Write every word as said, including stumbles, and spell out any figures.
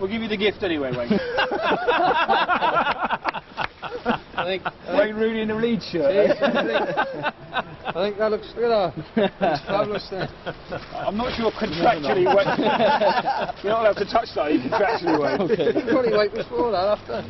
We'll give you the gift anyway, Wayne. I think Wayne Rooney in a Leeds shirt. Yes, eh? I think that looks good. It's fabulous. Then. I'm not sure contractually. You're not allowed to touch that. You contractually, Wayne. Okay. Probably wait before that after.